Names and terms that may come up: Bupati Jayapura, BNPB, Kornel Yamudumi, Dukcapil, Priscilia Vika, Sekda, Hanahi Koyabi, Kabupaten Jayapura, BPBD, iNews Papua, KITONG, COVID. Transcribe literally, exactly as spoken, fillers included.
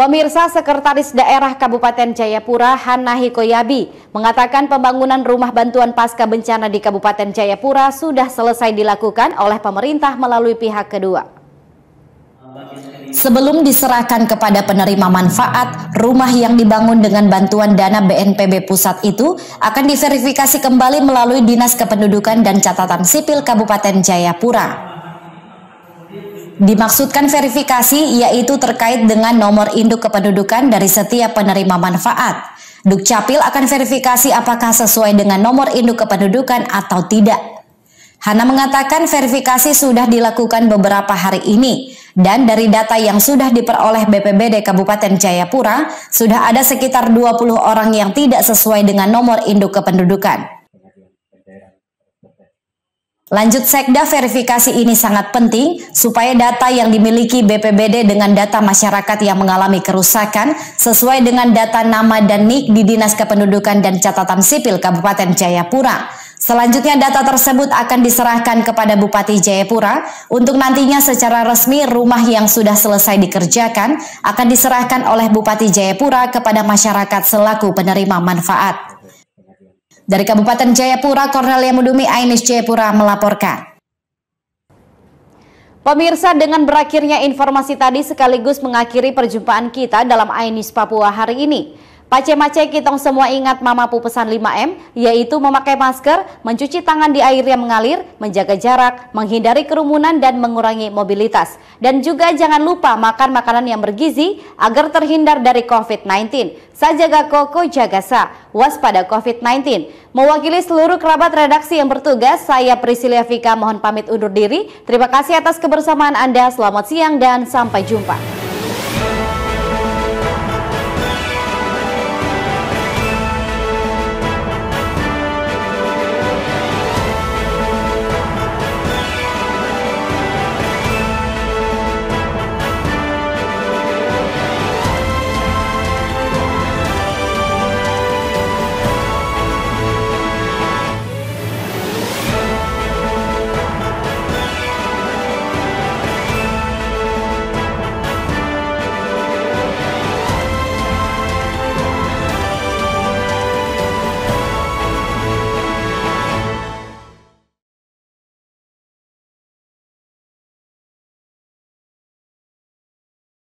Pemirsa, Sekretaris Daerah Kabupaten Jayapura Hanahi Koyabi mengatakan pembangunan rumah bantuan pasca bencana di Kabupaten Jayapura sudah selesai dilakukan oleh pemerintah melalui pihak kedua. Sebelum diserahkan kepada penerima manfaat, rumah yang dibangun dengan bantuan dana B N P B pusat itu akan diverifikasi kembali melalui Dinas Kependudukan dan Catatan Sipil Kabupaten Jayapura. Dimaksudkan verifikasi yaitu terkait dengan nomor induk kependudukan dari setiap penerima manfaat. Dukcapil akan verifikasi apakah sesuai dengan nomor induk kependudukan atau tidak. Hana mengatakan verifikasi sudah dilakukan beberapa hari ini dan dari data yang sudah diperoleh B P B D Kabupaten Jayapura sudah ada sekitar dua puluh orang yang tidak sesuai dengan nomor induk kependudukan. Lanjut Sekda, verifikasi ini sangat penting supaya data yang dimiliki B P B D dengan data masyarakat yang mengalami kerusakan sesuai dengan data nama dan N I K di Dinas Kependudukan dan Catatan Sipil Kabupaten Jayapura. Selanjutnya data tersebut akan diserahkan kepada Bupati Jayapura untuk nantinya secara resmi rumah yang sudah selesai dikerjakan akan diserahkan oleh Bupati Jayapura kepada masyarakat selaku penerima manfaat. Dari Kabupaten Jayapura, Kornel Yamudumi, iNews Jayapura melaporkan. Pemirsa, dengan berakhirnya informasi tadi sekaligus mengakhiri perjumpaan kita dalam iNews Papua hari ini. Pace-mace kitong semua ingat mamapu pesan lima M, yaitu memakai masker, mencuci tangan di air yang mengalir, menjaga jarak, menghindari kerumunan dan mengurangi mobilitas. Dan juga jangan lupa makan makanan yang bergizi agar terhindar dari COVID sembilan belas. Saya jaga koko, jaga sa, waspada COVID sembilan belas. Mewakili seluruh kerabat redaksi yang bertugas, saya Priscilia Vika mohon pamit undur diri. Terima kasih atas kebersamaan Anda, selamat siang dan sampai jumpa.